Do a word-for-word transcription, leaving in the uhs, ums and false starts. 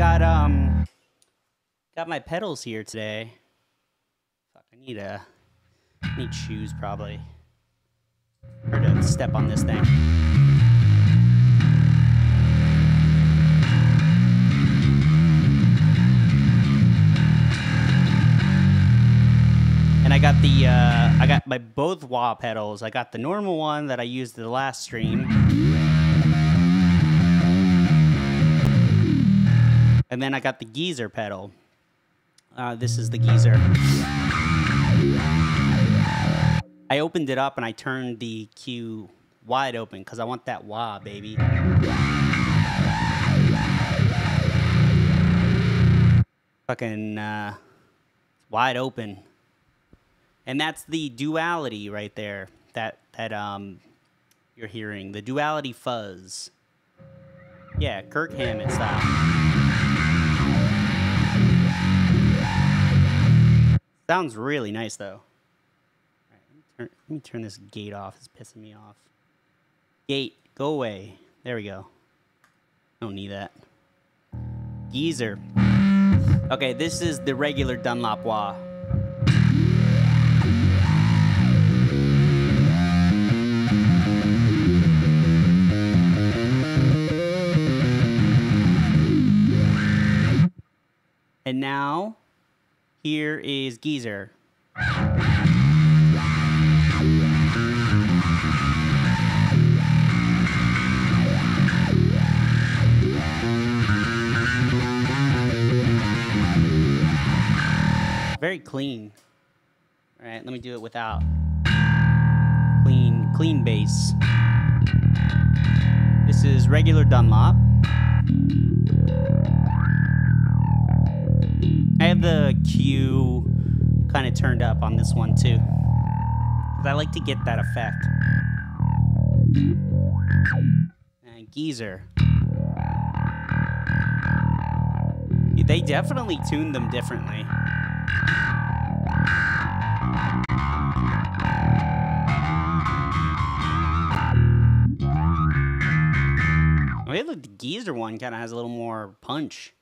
Got um, got my pedals here today. Fuck, I need a I need shoes probably. Or to step on this thing. And I got the uh, I got my both wah pedals. I got the normal one that I used in the last stream. And then I got the Geezer pedal. Uh, this is the Geezer. I opened it up and I turned the Q wide open because I want that wah, baby. Fucking uh, wide open. And that's the duality right there that, that um, you're hearing. The duality fuzz. Yeah, Kirk Hammett style. Sounds really nice, though. All right, let me turn, let me turn this gate off. It's pissing me off. Gate, go away. There we go. Don't need that. Geezer. Okay, this is the regular Dunlop Wah. And now... here is Geezer. Very clean. All right, let me do it without. Clean, clean bass. This is regular Dunlop. I have the Q kind of turned up on this one too, because I like to get that effect. And Geezer. They definitely tuned them differently. I mean, the Geezer one kind of has a little more punch.